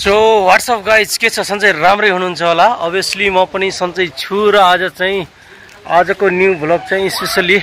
So what's up guys के छ सन्चै राम्रै हुनुहुन्छ होला। अभियसली म पनि सन्चै छु र आजको न्यू भ्लग चाहिँ स्पेसली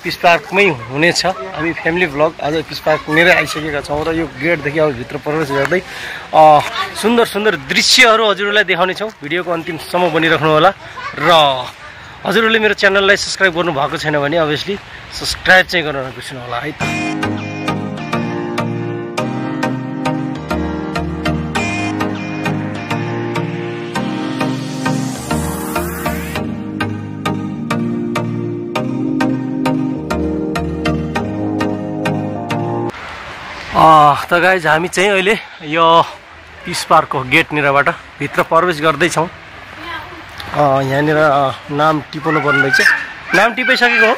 पिस पार्कमै हुनेछ। हामी फ्यामिली भ्लग आज पिस पार्क लिएर आइसकेका छौँ र यो गेटदेखि अब भित्र प्रवेश गर्दै सुन्दर सुन्दर दृश्यहरू हजुरहरूलाई देखाउने छौँ। भिडियोको अन्तिमसम्म बनिराख्नु होला र हजुरहरूले मेरो च्यानललाई सब्स्क्राइब गर्नुभएको छैन भने अभियसली सब्स्क्राइब चाहिँ गर्न नबिर्सनु होला है। तो गाइज हामी चाहिँ अहिले यो पीस पार्कको गेटनिरबाट भित्र प्रवेश गर्दै छौं। यहाँनिर नाम टिप्नु पर्ने रहेछ। नाम टिपाइसकेको हो।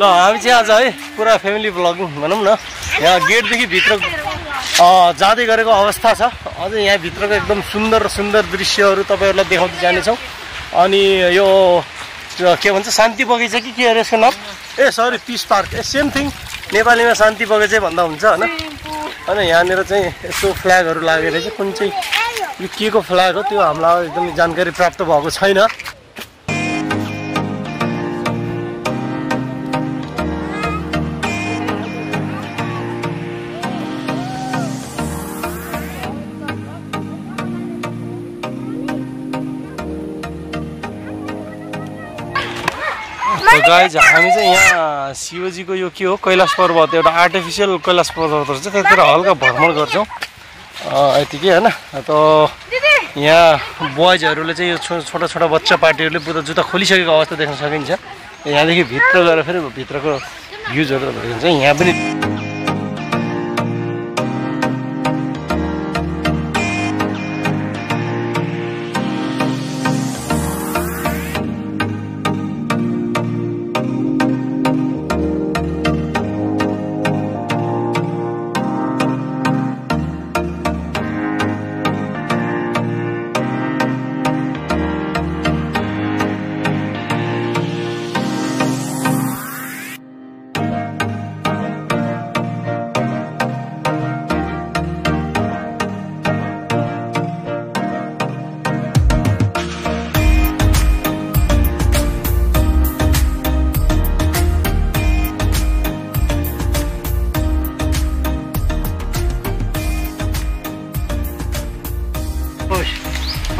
ल हामी चाहिँ आज है पुरा फ्यामिली भ्लगिङ भनौँ न, यहाँ गेटदेखि भित्र जाँदै गरेको अवस्था छ। अझै यहाँ भित्रको एकदम सुन्दर सुन्दर दृश्यहरू तपाईँहरूलाई देखाउँदै जानेछौँ। अनि यो के भन्छ शान्ति बगैचा के अरे यसको नाम, ए सरी पिस पार्क, ए सेम थिङ, नेपालीमा शान्ति बगैचा भन्दा हुन्छ होइन। अनि यहाँनिर चाहिँ यसो फ्ल्यागहरू लागेर चाहिँ कुन चाहिँ यो के को फ्ल्याग हो त्यो हामीलाई एकदमै जानकारी प्राप्त भएको छैन। गाइज हामी चाहिँ यहाँ शिवजीको यो के हो कैलाश पर्वत, एउटा आर्टिफिसियल कैलाश पर्वतहरू छ, त्यतिर हल्का भ्रमण गर्छौँ यतिकै होइन। त यहाँ बोइजहरूले चाहिँ यो छोटा छोटा बच्चा पार्टीहरूले पुरा जुत्ता खोलिसकेको अवस्था देख्न सकिन्छ। यहाँदेखि भित्र गएर फेरि भित्रको भ्युजहरू भेटिन्छ। यहाँ पनि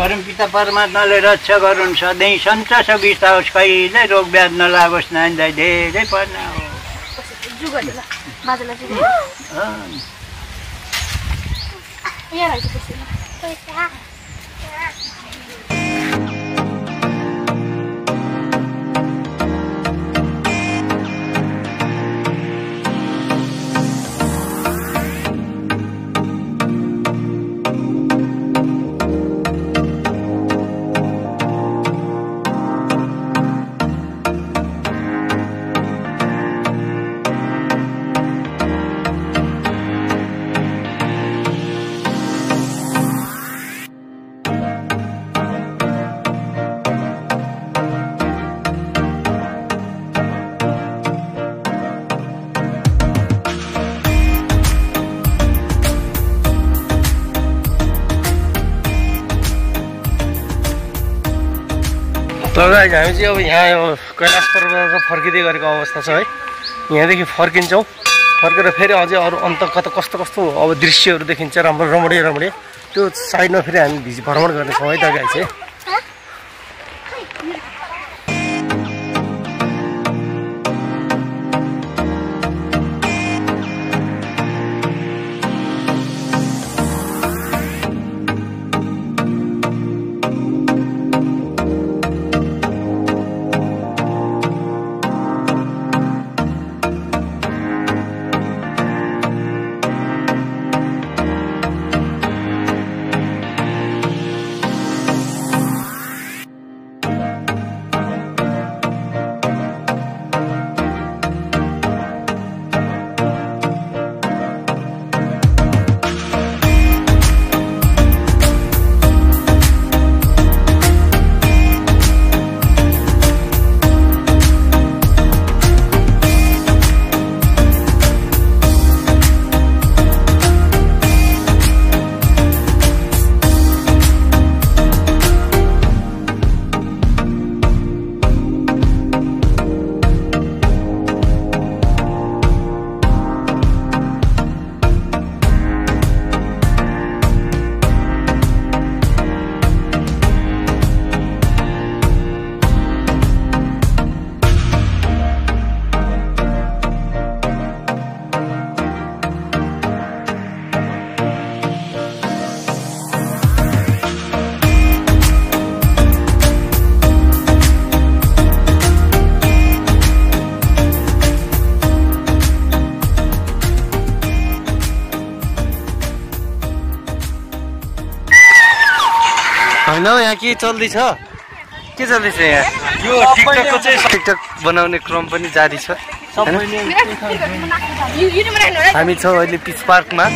परम पिता परमात्माले रक्षा गरून्, सधैँ सन्च सुविस्ता होस्, कहिले रोग व्याध नलागोस्, नानीलाई धेरै पढ्न हो। गाइज हामी चाहिँ अब यहाँ यो कैलाश पर्वत फर्किँदै गरेको अवस्था छ है। यहाँदेखि फर्किन्छौँ, फर्केर फेरि अझै अरू अन्त कता कस्तो कस्तो अब दृश्यहरू देखिन्छ, राम्रो रमणीय रमणीय। त्यो साइडमा फेरि हामी भ्रमण गर्नेछौँ है। त गाइज चाहिँ हैन यहाँ के चल्दैछ के चल्दैछ यहाँ यो टिकटकको चाहिँ टिकटक बनाउने क्रम पनि जारी छ। हामी छौं अहिले पीस पार्कमा।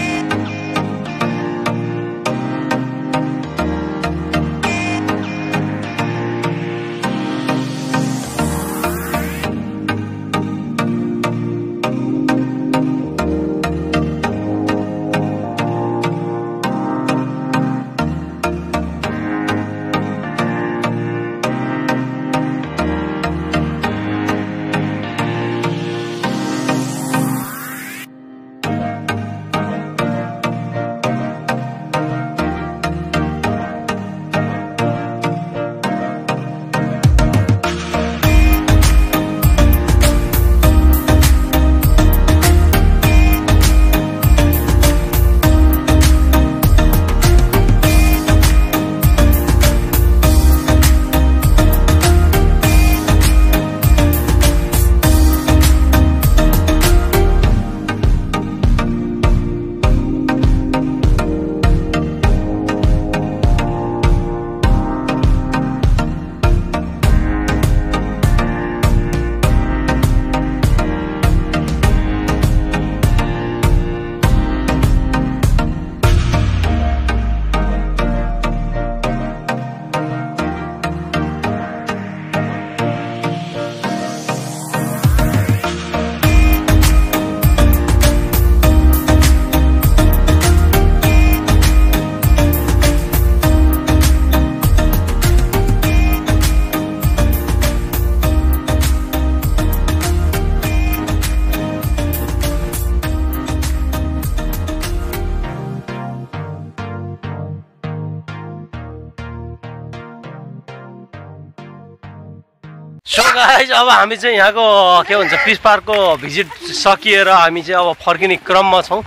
सो गाइज अब हामी चाहिँ यहाँको के भन्छ पीस पार्कको भिजिट सकिएर हामी चाहिँ अब फर्किने क्रममा छौँ।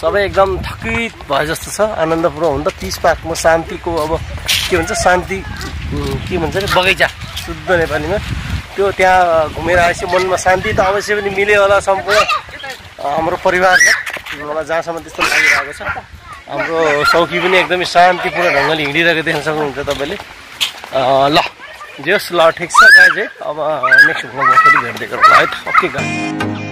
सबै एकदम थकित भए जस्तो छ। आनन्दपूर्वक हुन्छ पीस पार्कमा शान्तिको अब के भन्छ शान्ति बगैचा शुद्ध नेपालीमा त्यो त्यहाँ घुमेर आएपछि मनमा शान्ति त अवश्य पनि मिल्यो होला। सम्पूर्ण हाम्रो परिवारले मलाई जहाँसम्म त्यस्तो लागिरहेको छ हाम्रो चौकी पनि एकदमै शान्तिपूर्ण ढङ्गले हिँडिरहेको देख्न सक्नुहुन्छ तपाईँले। ल जस ल ठीक छ गाइज अब नेक्स्ट ब्लगमा फेरि भेट्दै गरौँ है। Okay guys.